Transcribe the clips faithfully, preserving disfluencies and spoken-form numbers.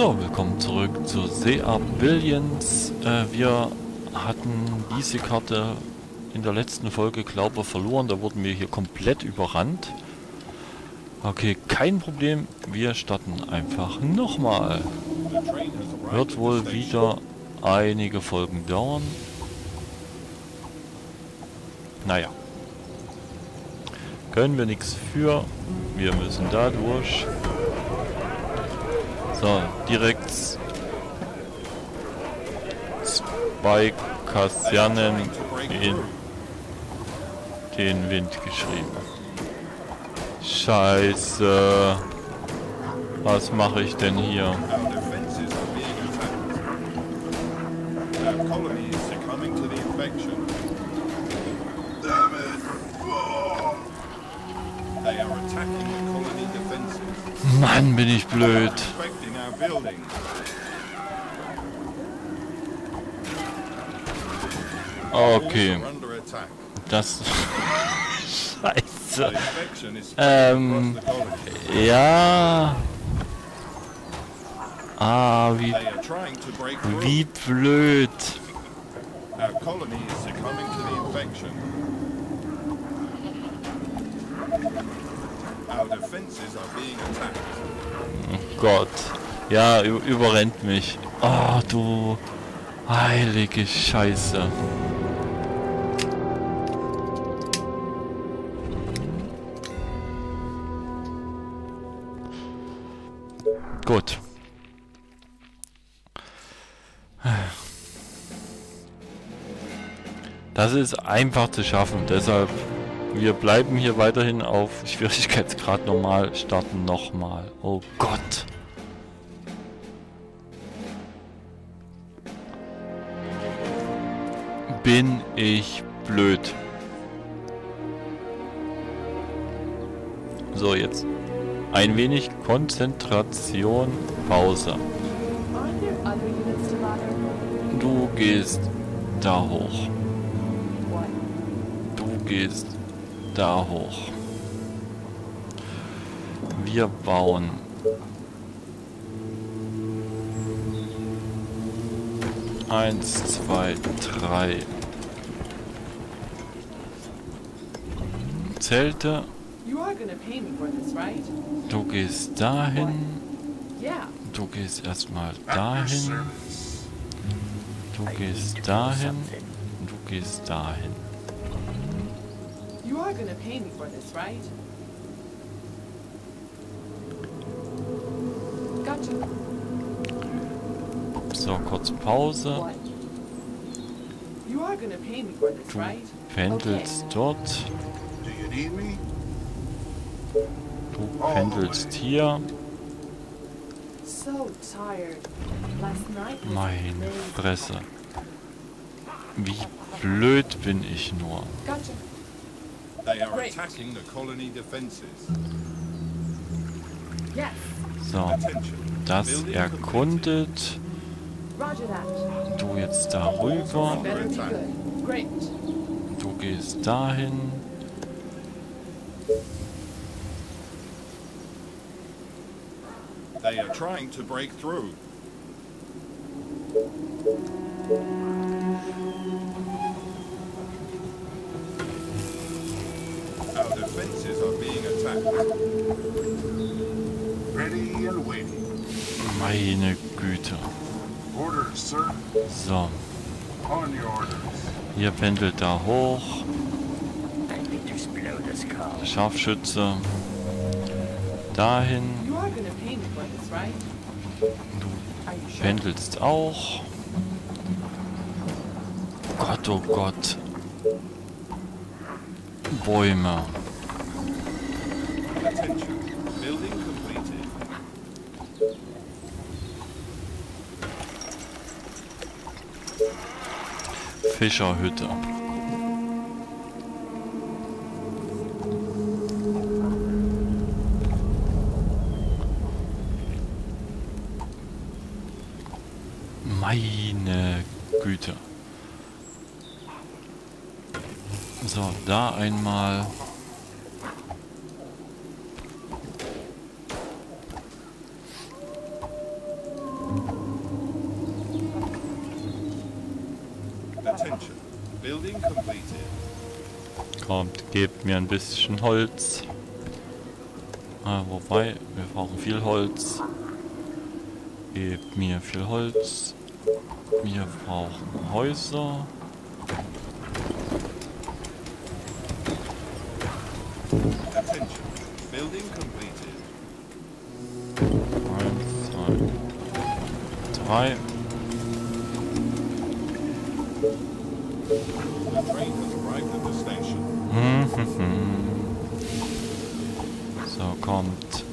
So, willkommen zurück zu They Are Billions. Äh, wir hatten diese Karte in der letzten Folge, glaube ich, verloren. Da wurden wir hier komplett überrannt. Okay, kein Problem. Wir starten einfach nochmal. Wird wohl wieder einige Folgen dauern. Naja. Können wir nichts für. Wir müssen da durch. So, direkt zwei Kasernen in den Wind geschrieben. Scheiße. Was mache ich denn hier? Mann, bin ich blöd. Okay. Das... Scheiße. Ähm... Ja... Ah, wie... Wie blöd. Oh Gott. Ja, überrennt mich. Oh, du heilige Scheiße. Gut. Das ist einfach zu schaffen, deshalb wir bleiben hier weiterhin auf Schwierigkeitsgrad normal, starten nochmal. Oh Gott. Bin ich blöd. So, jetzt ein wenig Konzentration, Pause. Du gehst da hoch. Du gehst da hoch. Wir bauen. Eins, zwei, drei. Zelte. Du gehst dahin. Du gehst erstmal dahin. Du gehst dahin. Du gehst dahin. You are gonna pay me for this, right? Gotcha. So, kurz Pause. You are gonna pay me for this, right? Du pendelst okay. Dort. Do you need me? Du pendelst hier. So tired. Last night was meine Fresse. Wie blöd bin ich nur. Gotcha. They are attacking the colony defenses. Yes. So, das erkundet. Du jetzt darüber. Du gehst dahin. They are trying to break through. Meine Güte. So. Ihr pendelt da hoch. Scharfschütze. Dahin. Du pendelst auch. Gott, oh Gott. Bäume. Fischerhütte. Meine Güte. So, da einmal. Kommt, gebt mir ein bisschen Holz. Ah, wobei, wir brauchen viel Holz. Gebt mir viel Holz. Wir brauchen Häuser. Eins, zwei, drei. So, kommt.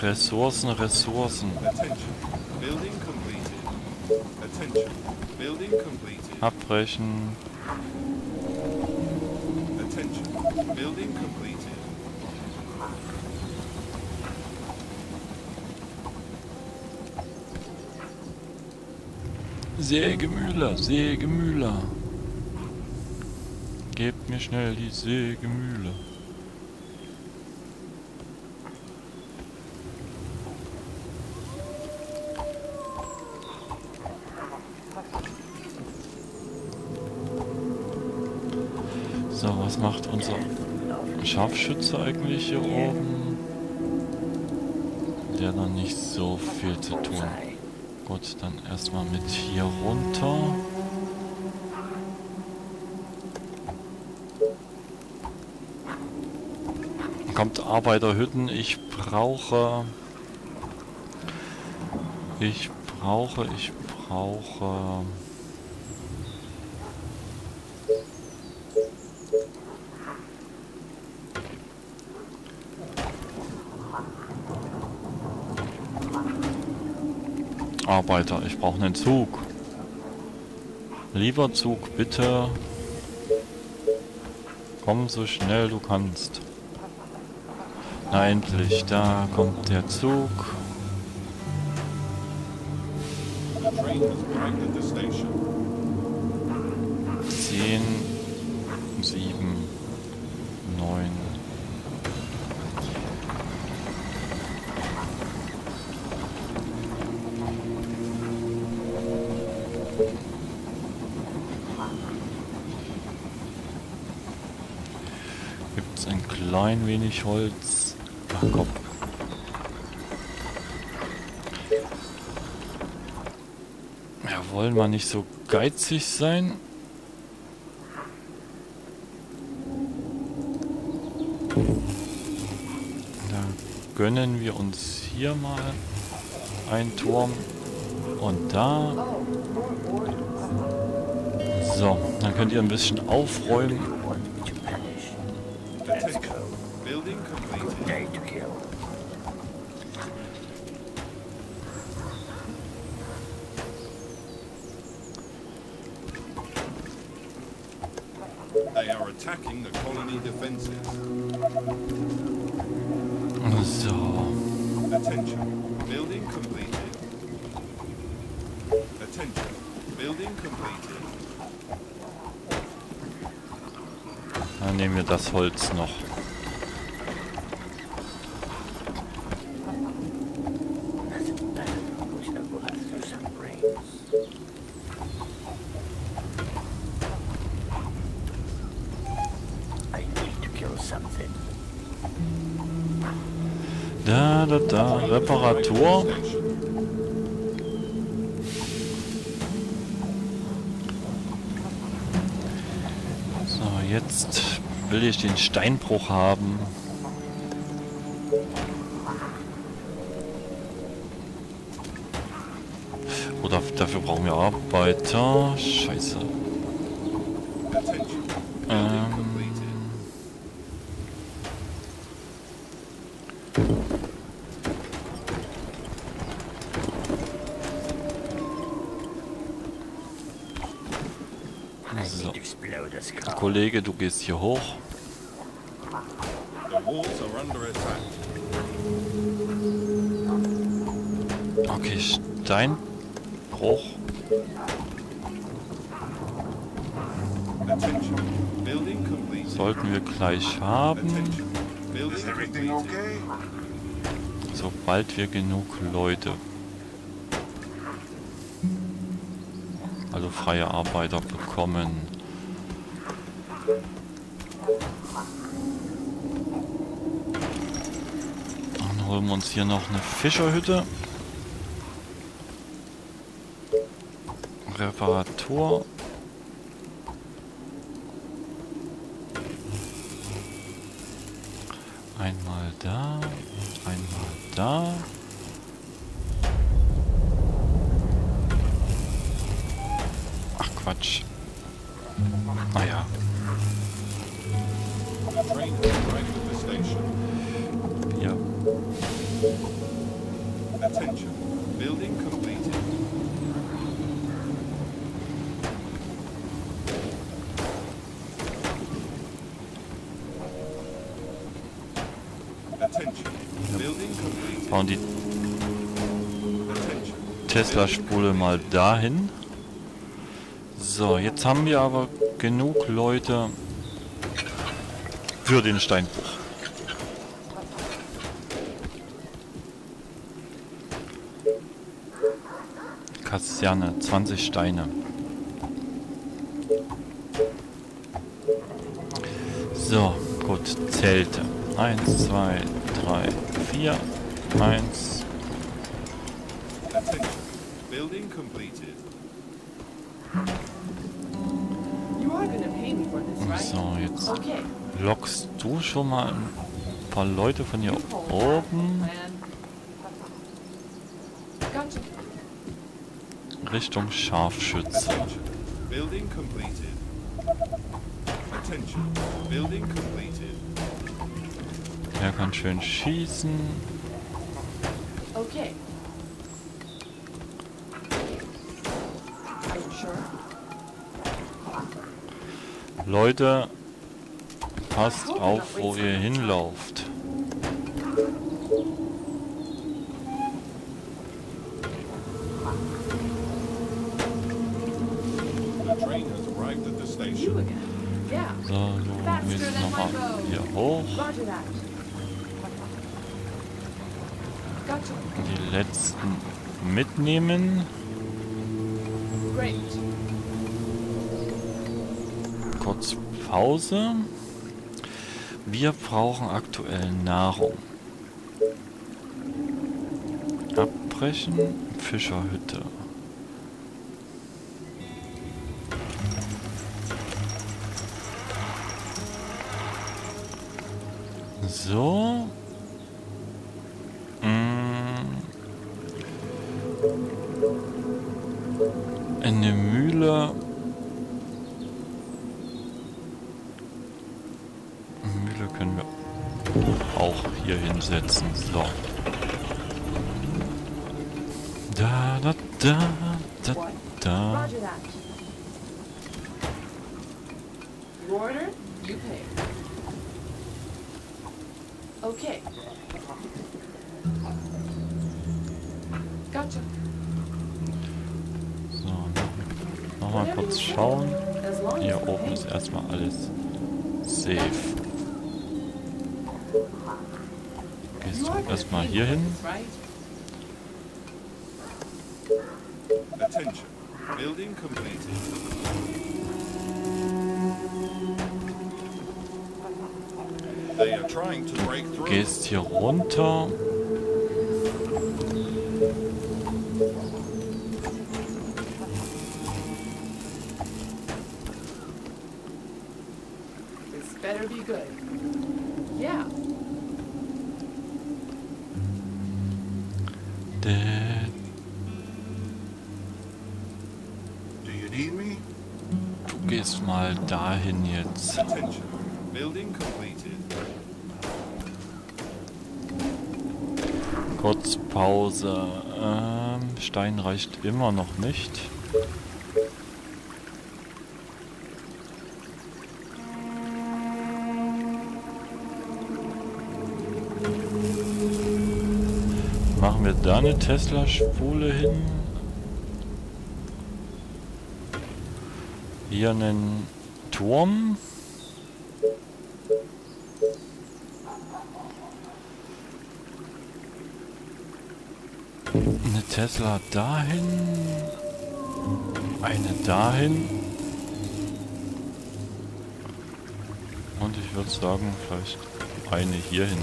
Ressourcen, Ressourcen. Abbrechen. Sägemühler, Sägemühler. Gebt mir schnell die Sägemühle. So, was macht unser Scharfschütze eigentlich hier oben? Der hat noch nicht so viel zu tun. Gut, dann erstmal mit hier runter. Kommt Arbeiterhütten, ich brauche... Ich brauche, ich brauche... Arbeiter, ich brauche einen Zug. Lieber Zug, bitte. Komm so schnell du kannst. Na endlich, da kommt der Zug. zehn, sieben, neun. Gibt es ein klein wenig Holz? Ach, komm. Ja, wollen wir nicht so geizig sein? Dann gönnen wir uns hier mal einen Turm und da. So, dann könnt ihr ein bisschen aufräumen. So. Dann nehmen wir das Holz noch. Da, da, da, Reparatur. So, jetzt will ich den Steinbruch haben. Oder dafür brauchen wir Arbeiter. Scheiße. Ähm. So. Kollege, du gehst hier hoch. Okay, Steinbruch. Sollten wir gleich haben. Sobald wir genug Leute also freie Arbeiter bekommen. Dann holen wir uns hier noch eine Fischerhütte. Reparatur. Einmal da, einmal da. Ach Quatsch. Naja. Ja. Attention. Building completed. Bauen die Tesla Spule mal dahin. So, jetzt haben wir aber genug Leute für den Steinbruch. Kaserne, zwanzig Steine. So, gut, Zelte. eins, zwei, drei, vier. Eins. Building completed. So, jetzt lockst du schon mal ein paar Leute von hier oben Richtung Scharfschütze. Building completed. Attention. Building completed. Er kann schön schießen. Okay. Leute, passt auf, wo ihr hinlauft. So, du willst nochmal hier hoch. Die letzten mitnehmen. Kurz Pause. Wir brauchen aktuell Nahrung. Abbrechen. Fischerhütte. So. Eine Mühle. Mühle können wir auch hier hinsetzen. So. Da, da, da, da, da. Okay. Gotcha. So, nochmal kurz schauen. Hier oben ist erstmal alles safe. Gehst du erstmal hier hin? Gehst hier runter. Du gehst mal dahin jetzt. Kurz Pause. Ähm, Stein reicht immer noch nicht. Machen wir da eine Tesla-Spule hin. Hier einen Turm. Eine Tesla dahin. eine dahin. Und ich würde sagen, vielleicht eine hierhin.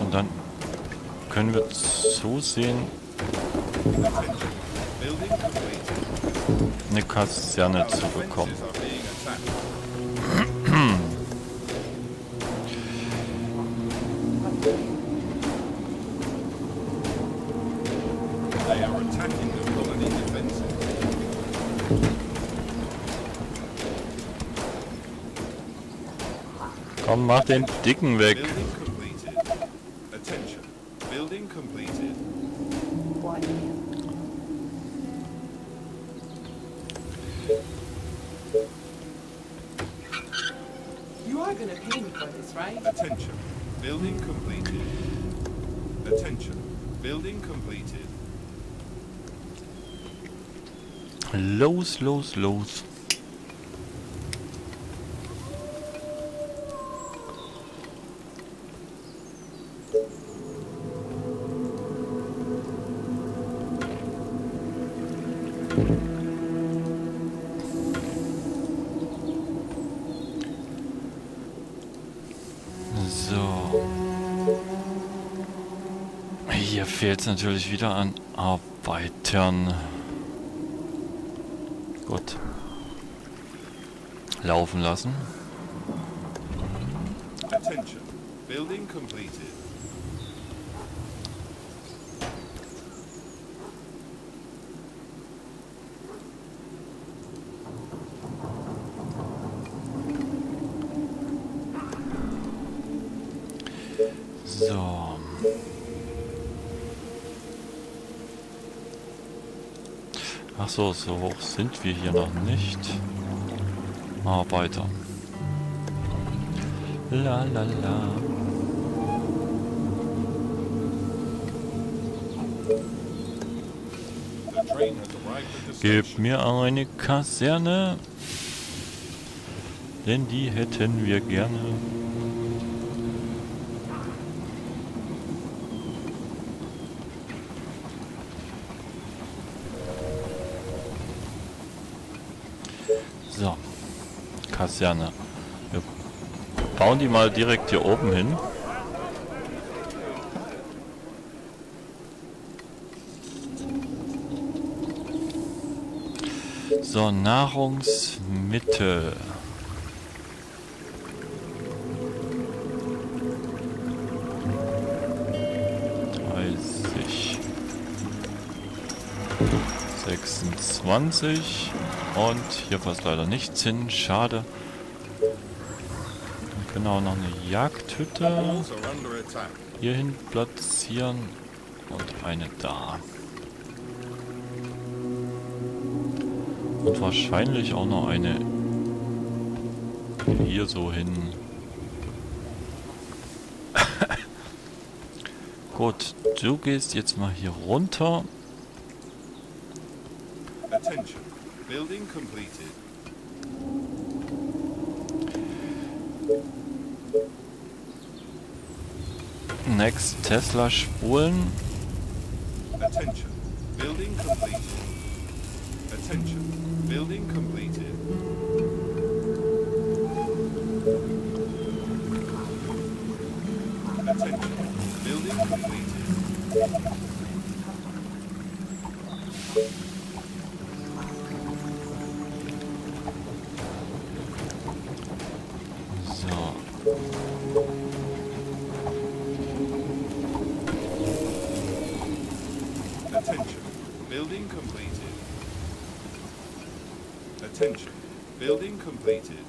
Und dann können wir so sehen eine Kaserne zu bekommen. Komm, mach den Dicken weg. Los, los, los. So. Hier fehlt es natürlich wieder an Arbeitern. Gut. Laufen lassen. Attention. Building completed. So. Ach so, so hoch sind wir hier noch nicht. Arbeiter. La la la. Gib mir eine Kaserne. Denn die hätten wir gerne. So, Kaserne. Wir bauen die mal direkt hier oben hin. So, Nahrungsmittel. dreißig. sechsundzwanzig. Und hier passt leider nichts hin. Schade. Wir können auch noch eine Jagdhütte hierhin platzieren. Und eine da. Und wahrscheinlich auch noch eine hier so hin. Gut, du gehst jetzt mal hier runter. Building completed. Next Tesla Spulen. Attention. Building completed. Attention. Building completed. Attention. Building completed. Building completed. Attention. Building completed.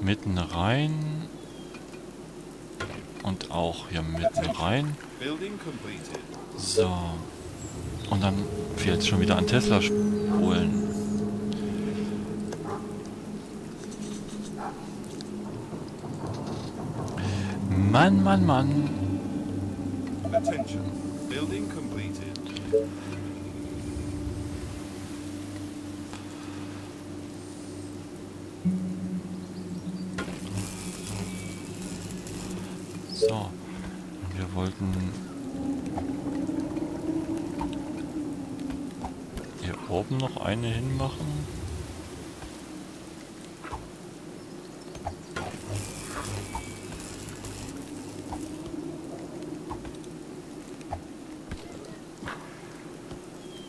Mitten rein. Und auch hier mitten rein. Building completed. So. Und dann fehlt schon wieder an Tesla holen. Mann, Mann, Mann. Attention. Building completed. So, wir wollten hier oben noch eine hinmachen.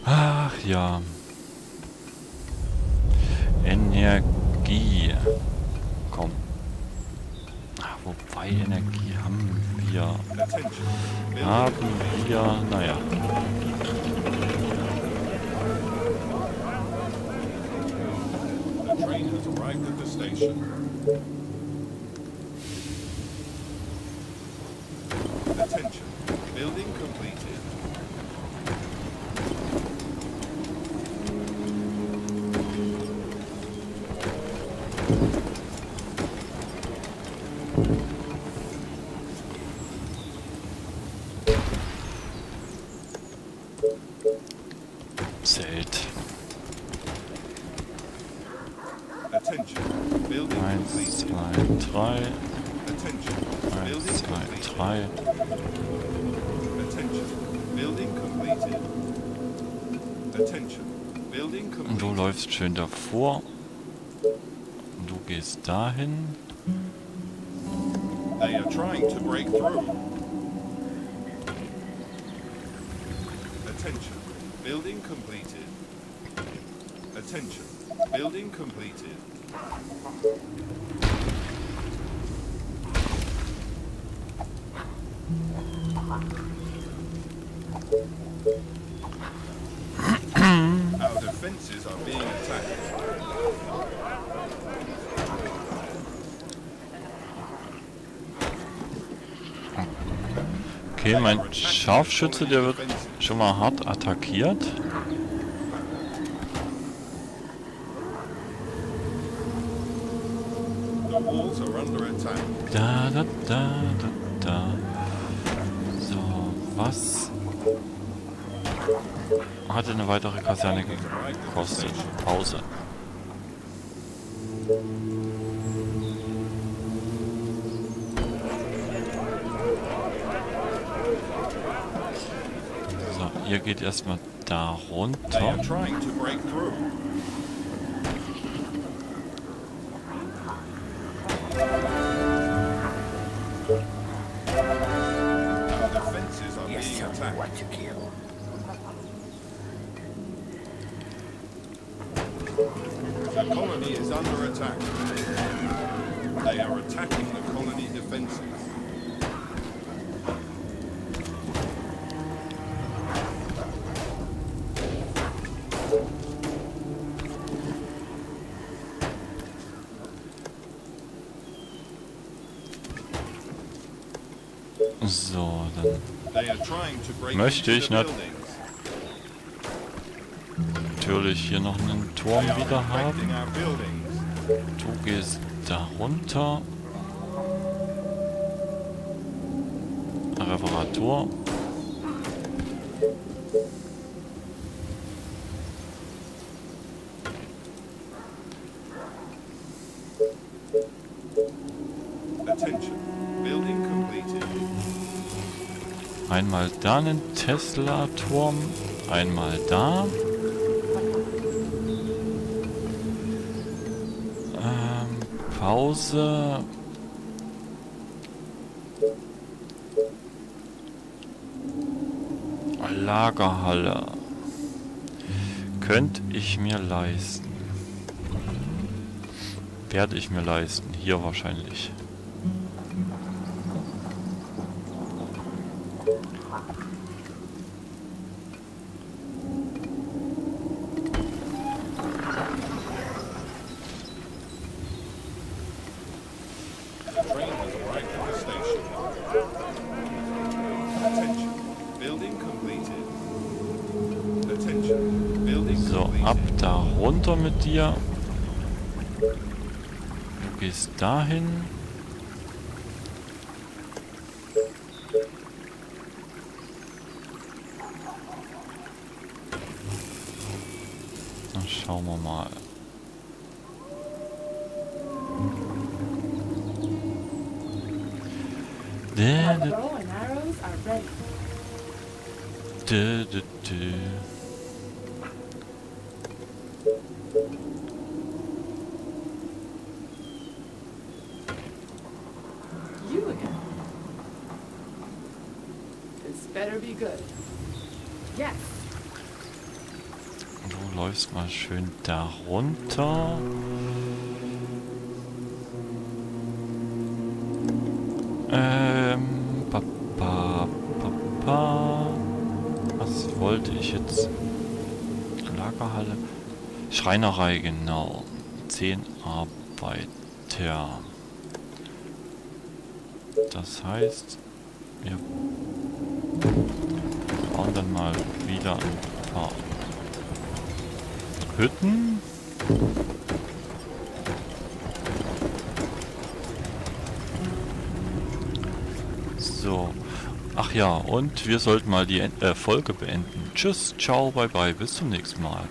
Ach ja. Energie. Komm. Ach, wobei Energie haben wir. Haben wir. Naja. Und du läufst schön davor. Und du gehst dahin. They are trying to break through. Attention. Building completed. Attention. Building completed. Our defenses are being attacked. Okay, mein Scharfschütze, der wird schon mal hart attackiert. Da, da, da, da, da. So, was hatte eine weitere Kaserne gekostet? Pause. So, ihr geht erstmal da runter. So, dann möchte ich nat- natürlich hier noch einen Turm wieder haben. Du gehst da runter. Reparatur. Einmal da einen Tesla-Turm, einmal da. Ähm, Pause. Lagerhalle. Könnte ich mir leisten. Werde ich mir leisten. Hier wahrscheinlich. So, ab da runter mit dir. Du gehst dahin. Dann schauen wir mal. Du, du, du. Du läufst mal schön darunter. Ähm, papa, papa. Was wollte ich jetzt? Lagerhalle. Schreinerei, genau. Zehn Arbeiter. Das heißt, wir bauen dann mal wieder ein paar Hütten. So. Ach ja, und wir sollten mal die End- äh, Folge beenden. Tschüss, ciao, bye bye, bis zum nächsten Mal.